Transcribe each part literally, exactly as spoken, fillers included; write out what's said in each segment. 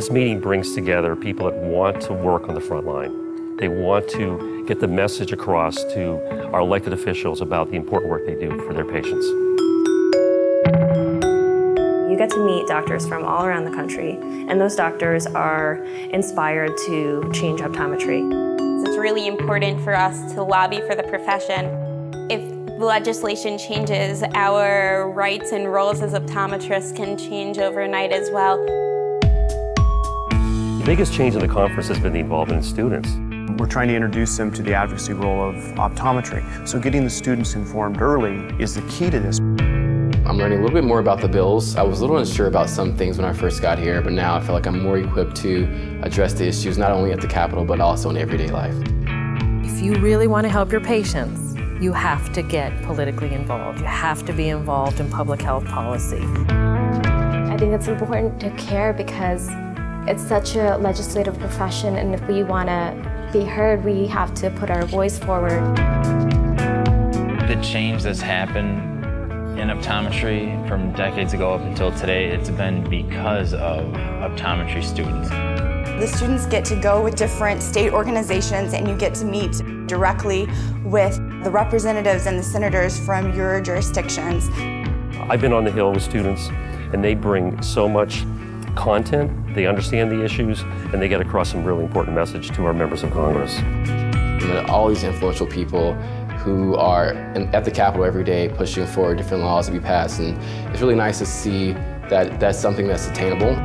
This meeting brings together people that want to work on the front line. They want to get the message across to our elected officials about the important work they do for their patients. You get to meet doctors from all around the country, and those doctors are inspired to change optometry. It's really important for us to lobby for the profession. If the legislation changes, our rights and roles as optometrists can change overnight as well. The biggest change in the conference has been the involvement of students. We're trying to introduce them to the advocacy role of optometry, so getting the students informed early is the key to this. I'm learning a little bit more about the bills. I was a little unsure about some things when I first got here, but now I feel like I'm more equipped to address the issues not only at the Capitol, but also in everyday life. If you really want to help your patients, you have to get politically involved. You have to be involved in public health policy. I think it's important to care because it's such a legislative profession, and if we want to be heard, we have to put our voice forward. The change that's happened in optometry from decades ago up until today, it's been because of optometry students. The students get to go with different state organizations, and you get to meet directly with the representatives and the senators from your jurisdictions. I've been on the Hill with students, and they bring so much content, they understand the issues, and they get across some really important message to our members of Congress. All these influential people who are at the Capitol every day pushing for different laws to be passed. And it's really nice to see that that's something that's attainable.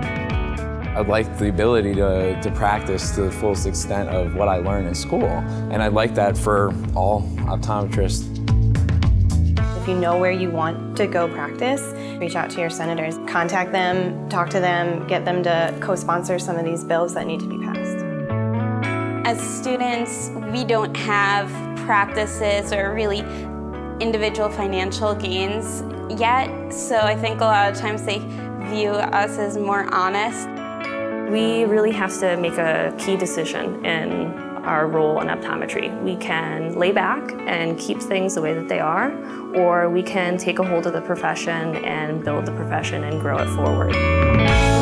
I'd like the ability to, to practice to the fullest extent of what I learned in school. And I'd like that for all optometrists. If you know where you want to go practice, reach out to your senators, contact them, talk to them, get them to co-sponsor some of these bills that need to be passed. As students, we don't have practices or really individual financial gains yet, so I think a lot of times they view us as more honest. We really have to make a key decision in our role in optometry. We can lay back and keep things the way that they are, or we can take a hold of the profession and build the profession and grow it forward.